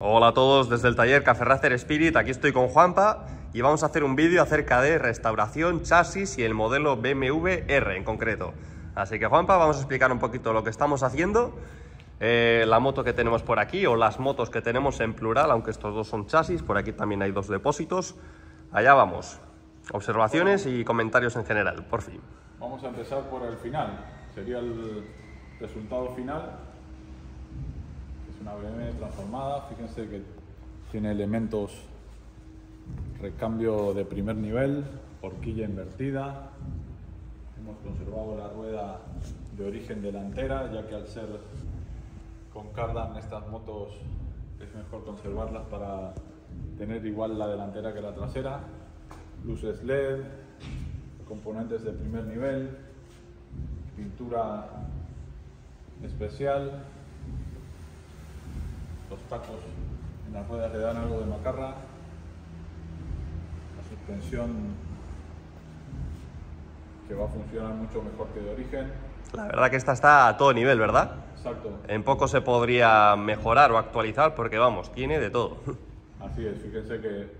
Hola a todos desde el taller Cafe Racer Spirit, aquí estoy con Juanpa y vamos a hacer un vídeo acerca de restauración, chasis y el modelo BMW R en concreto. Así que Juanpa, vamos a explicar un poquito lo que estamos haciendo, la moto que tenemos por aquí o las motos que tenemos en plural, aunque estos dos son chasis, por aquí también hay dos depósitos. Allá vamos, observaciones y comentarios en general, por fin. Vamos a empezar por el final, sería el resultado final. Una BMW transformada, fíjense que tiene elementos recambio de primer nivel, horquilla invertida, hemos conservado la rueda de origen delantera, ya que al ser con cardan estas motos es mejor conservarlas para tener igual la delantera que la trasera, luces LED, componentes de primer nivel, pintura especial. Los tacos en las ruedas le dan algo de macarra, la suspensión que va a funcionar mucho mejor que de origen. La verdad que esta está a todo nivel, ¿verdad? Exacto. En poco se podría mejorar o actualizar porque vamos, tiene de todo. Así es, fíjense que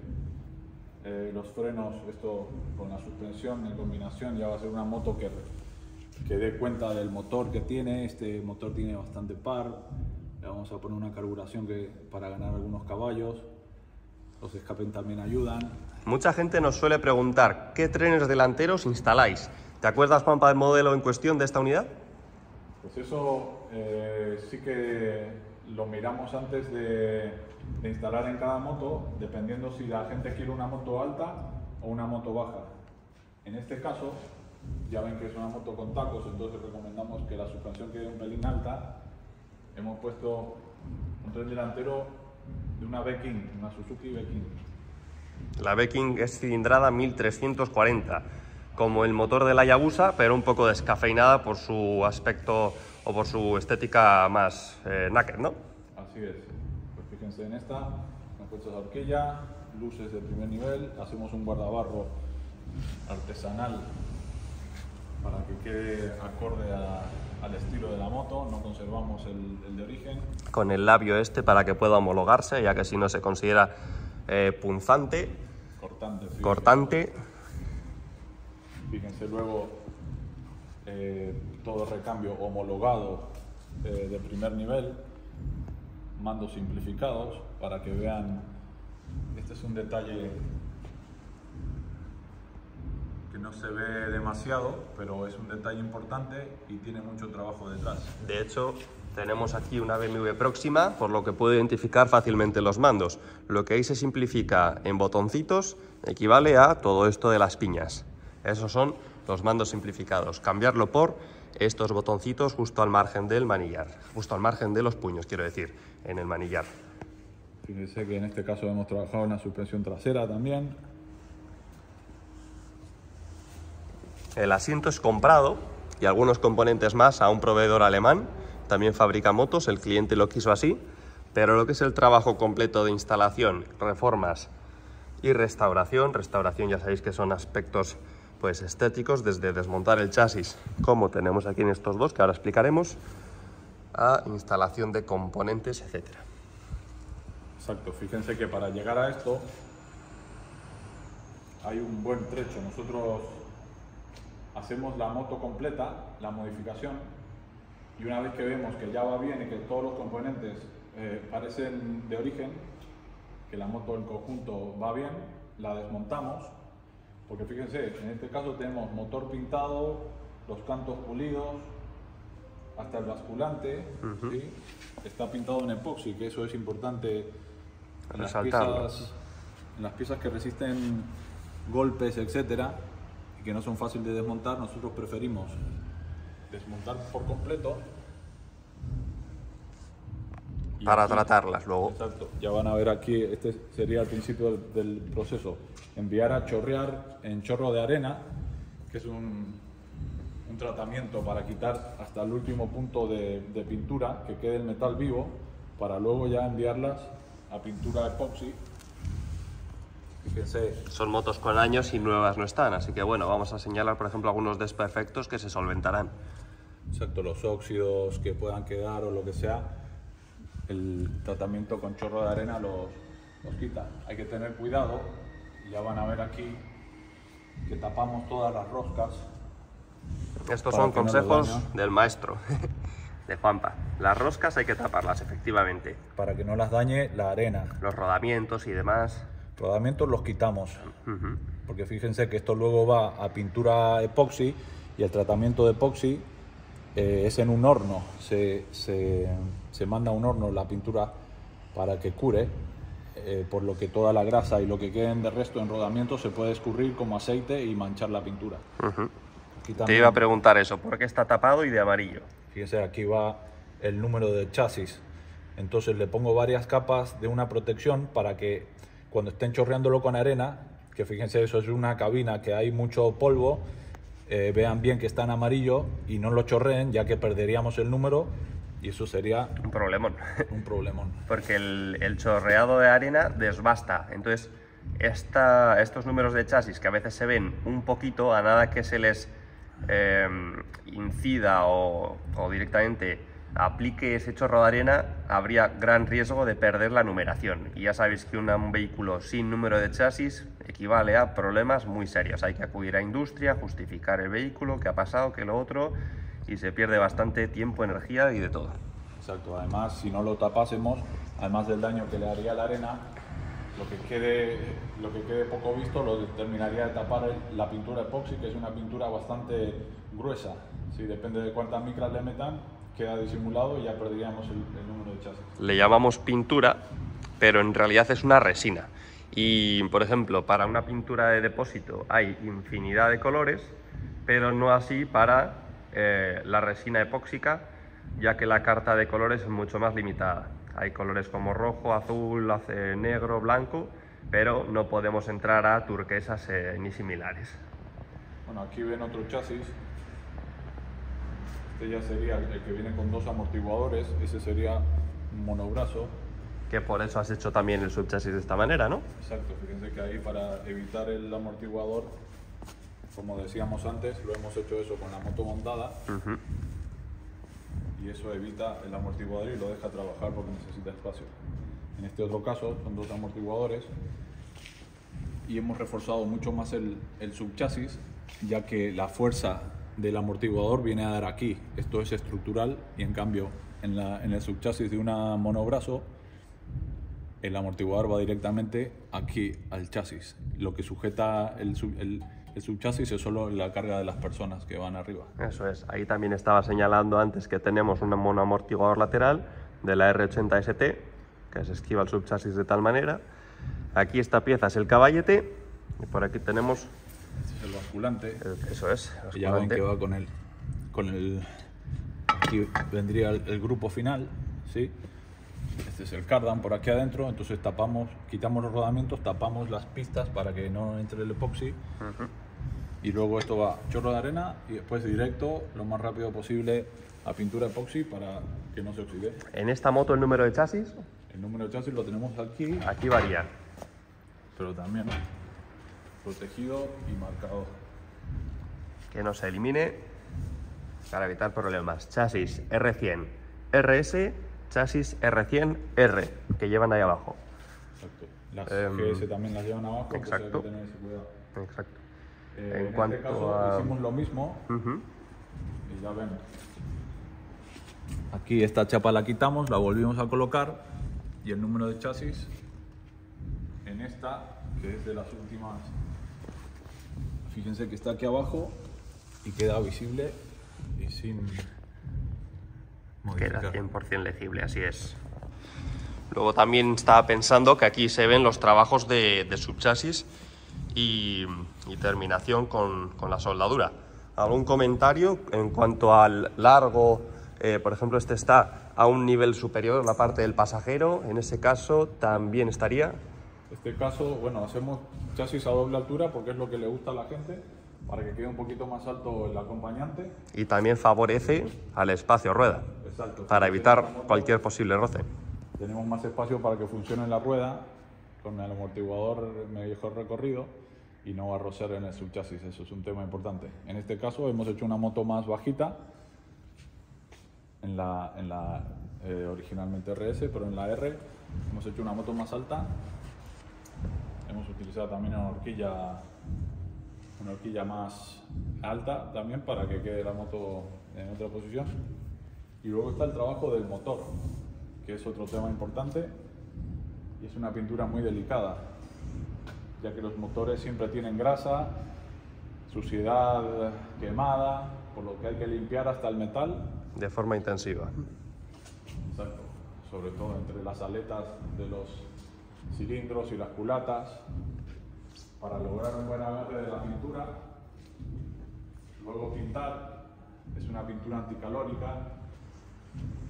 los frenos, esto con la suspensión en combinación ya va a ser una moto que dé cuenta del motor que tiene. Este motor tiene bastante par. Le vamos a poner una carburación para ganar algunos caballos. Los escapes también ayudan. Mucha gente nos suele preguntar qué trenes delanteros instaláis. ¿Te acuerdas, Juanpa, del modelo en cuestión de esta unidad? Pues eso sí que lo miramos antes de instalar en cada moto, dependiendo si la gente quiere una moto alta o una moto baja. En este caso, ya ven que es una moto con tacos, entonces recomendamos que la suspensión quede un pelín alta. Hemos puesto un tren delantero de una B-King, una Suzuki B-King. La B-King es cilindrada 1340, como el motor de la Hayabusa, pero un poco descafeinada por su aspecto o por su estética más naked, ¿no? Así es. Pues fíjense en esta, hemos puesto esa horquilla, luces de primer nivel, hacemos un guardabarro artesanal para que quede acorde al estilo de la moto, no conservamos el de origen. Con el labio este para que pueda homologarse, ya que si no se considera punzante, cortante. Fíjense luego todo recambio homologado de primer nivel, mandos simplificados para que vean, este es un detalle que no se ve demasiado, pero es un detalle importante y tiene mucho trabajo detrás. De hecho, tenemos aquí una BMW próxima, por lo que puedo identificar fácilmente los mandos. Lo que ahí se simplifica en botoncitos equivale a todo esto de las piñas. Esos son los mandos simplificados. Cambiarlo por estos botoncitos justo al margen del manillar, justo al margen de los puños, quiero decir, en el manillar. Fíjense que en este caso hemos trabajado en la suspensión trasera también. El asiento es comprado y algunos componentes más a un proveedor alemán, también fabrica motos, el cliente lo quiso así, pero lo que es el trabajo completo de instalación, reformas y restauración ya sabéis que son aspectos pues estéticos, desde desmontar el chasis, como tenemos aquí en estos dos, que ahora explicaremos, a instalación de componentes, etc. Exacto, fíjense que para llegar a esto hay un buen trecho, nosotros hacemos la moto completa, la modificación, y una vez que vemos que ya va bien y que todos los componentes parecen de origen, que la moto en conjunto va bien, la desmontamos, porque fíjense, en este caso tenemos motor pintado, los cantos pulidos, hasta el basculante, ¿sí? Está pintado en epoxi, que eso es importante resaltarlo. En las piezas que resisten golpes, etcétera, que no son fáciles de desmontar, nosotros preferimos desmontar por completo para aquí tratarlas luego. Exacto, ya van a ver aquí, este sería el principio del proceso, enviar a chorrear en chorro de arena, que es un tratamiento para quitar hasta el último punto de pintura, que quede el metal vivo, para luego ya enviarlas a pintura epoxi. Fíjense. Son motos con años y nuevas no están, así que bueno, vamos a señalar por ejemplo algunos desperfectos que se solventarán. Exacto, los óxidos que puedan quedar o lo que sea, el tratamiento con chorro de arena los quita. Hay que tener cuidado, ya van a ver aquí que tapamos todas las roscas. Estos son consejos del maestro, de Juanpa. Las roscas hay que taparlas, efectivamente. Para que no las dañe la arena. Los rodamientos y demás. Rodamientos los quitamos. Uh-huh. Porque fíjense que esto luego va a pintura epoxi y el tratamiento de epoxi es en un horno. Se manda a un horno la pintura para que cure, por lo que toda la grasa y lo que queden de resto en rodamiento se puede escurrir como aceite y manchar la pintura. Uh-huh. Te iba a preguntar eso, ¿por qué está tapado y de amarillo? Fíjense, aquí va el número de chasis. Entonces le pongo varias capas de una protección para que cuando estén chorreándolo con arena, que fíjense, eso es una cabina que hay mucho polvo, vean bien que está en amarillo y no lo chorreen, ya que perderíamos el número y eso sería... un problemón. Un problemón. Porque el chorreado de arena desbasta. Entonces estos números de chasis que a veces se ven un poquito, a nada que se les... incida o directamente aplique ese chorro de arena, habría gran riesgo de perder la numeración, y ya sabéis que un vehículo sin número de chasis equivale a problemas muy serios. Hay que acudir a industria, justificar el vehículo, que ha pasado, que lo otro, y se pierde bastante tiempo, energía y de todo. Exacto, además si no lo tapásemos, además del daño que le haría la arena, lo que quede poco visto lo terminaría de tapar la pintura epoxi, que es una pintura bastante gruesa. Si depende de cuántas micras le metan, queda disimulado y ya perderíamos el número de chasis. Le llamamos pintura, pero en realidad es una resina. Y, por ejemplo, para una pintura de depósito hay infinidad de colores, pero no así para la resina epóxica, ya que la carta de colores es mucho más limitada. Hay colores como rojo, azul, negro, blanco, pero no podemos entrar a turquesas ni similares. Bueno, aquí ven otro chasis. Este ya sería el que viene con dos amortiguadores. Ese sería un monobrazo. Que por eso has hecho también el subchasis de esta manera, ¿no? Exacto, fíjense que ahí para evitar el amortiguador, como decíamos antes, lo hemos hecho eso con la moto montada. Uh-huh. Y eso evita el amortiguador y lo deja trabajar porque necesita espacio. En este otro caso son dos amortiguadores y hemos reforzado mucho más el subchasis, ya que la fuerza del amortiguador viene a dar aquí. Esto es estructural, y en cambio en el subchasis de una monobrazo el amortiguador va directamente aquí al chasis. Lo que sujeta el subchasis es solo la carga de las personas que van arriba. Eso es, ahí también estaba señalando antes que tenemos un monoamortiguador lateral de la R80ST que se esquiva el subchasis de tal manera. Aquí esta pieza es el caballete y por aquí tenemos... este es el basculante. Eso es, basculante. Ya ven que va con el... aquí vendría el grupo final, ¿sí? Este es el cardan por aquí adentro, entonces tapamos, quitamos los rodamientos, tapamos las pistas para que no entre el epoxi. Uh-huh. Y luego esto va chorro de arena y después directo, lo más rápido posible, a pintura epoxi para que no se oxide. ¿En esta moto el número de chasis? El número de chasis lo tenemos aquí. Aquí varía. Pero también protegido y marcado. Que no se elimine para evitar problemas. Chasis R100 RS, chasis R100 R, que llevan ahí abajo. Exacto. Las GS también las llevan abajo. Exacto. Pues hay que tener ese cuidado. Exacto. En cuanto este caso hicimos lo mismo. Uh-huh. Y ya ven, aquí esta chapa la quitamos, la volvimos a colocar, y el número de chasis en esta, que es de las últimas, fíjense que está aquí abajo y queda visible y sin... queda 100% legible, así es. Luego también estaba pensando que aquí se ven los trabajos de subchasis y terminación con la soldadura. ¿Algún comentario en cuanto al largo? Por ejemplo, este está a un nivel superior, la parte del pasajero, en ese caso también estaría. Este caso, bueno, hacemos chasis a doble altura porque es lo que le gusta a la gente, para que quede un poquito más alto el acompañante. Y también favorece al espacio rueda. Exacto. Para evitar cualquier posible roce. Tenemos más espacio para que funcione la rueda, con el amortiguador mejor recorrido y no va a rocer en el subchasis. Eso es un tema importante. En este caso hemos hecho una moto más bajita en la originalmente RS, pero en la R hemos hecho una moto más alta. Hemos utilizado también una horquilla más alta también para que quede la moto en otra posición. Y luego está el trabajo del motor, que es otro tema importante, y es una pintura muy delicada, ya que los motores siempre tienen grasa, suciedad, quemada, por lo que hay que limpiar hasta el metal de forma intensiva. Exacto, sobre todo entre las aletas de los cilindros y las culatas, para lograr un buen agarre de la pintura. Luego pintar, es una pintura anticalórica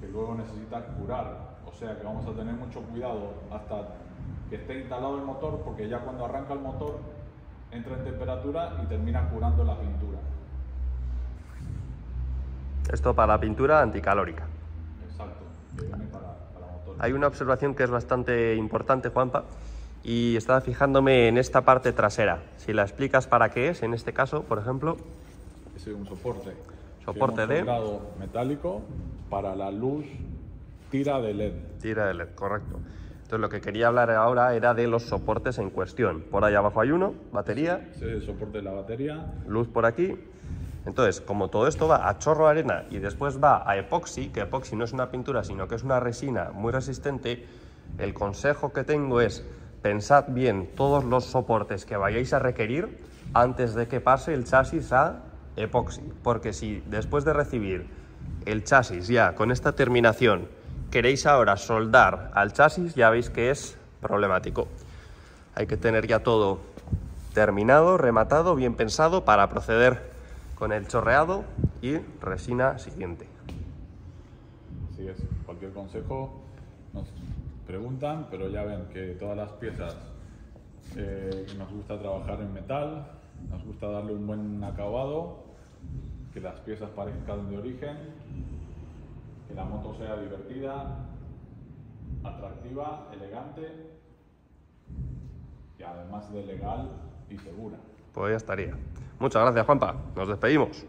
que luego necesita curar, o sea que vamos a tener mucho cuidado hasta que esté instalado el motor, porque ya cuando arranca el motor entra en temperatura y termina curando la pintura. Esto para la pintura anticalórica. Exacto, que viene para motor. Hay una observación que es bastante importante, Juanpa, y estaba fijándome en esta parte trasera. Si la explicas para qué es, en este caso, por ejemplo. Es un soporte. Soporte de metálico para la luz tira de LED. Tira de LED, correcto. Entonces lo que quería hablar ahora era de los soportes en cuestión. Por ahí abajo hay uno, batería. Sí, el soporte de la batería. Luz por aquí. Entonces, como todo esto va a chorro de arena y después va a epoxi, que epoxi no es una pintura, sino que es una resina muy resistente, el consejo que tengo es pensad bien todos los soportes que vayáis a requerir antes de que pase el chasis a epoxi. Porque si después de recibir el chasis ya con esta terminación queréis ahora soldar al chasis, ya veis que es problemático. Hay que tener ya todo terminado, rematado, bien pensado para proceder con el chorreado y resina siguiente. Así es, cualquier consejo nos preguntan, pero ya ven que todas las piezas nos gusta trabajar en metal, nos gusta darle un buen acabado, que las piezas parezcan de origen, que la moto sea divertida, atractiva, elegante y además de legal y segura. Pues ya estaría. Muchas gracias, Juanpa. Nos despedimos.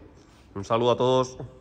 Un saludo a todos.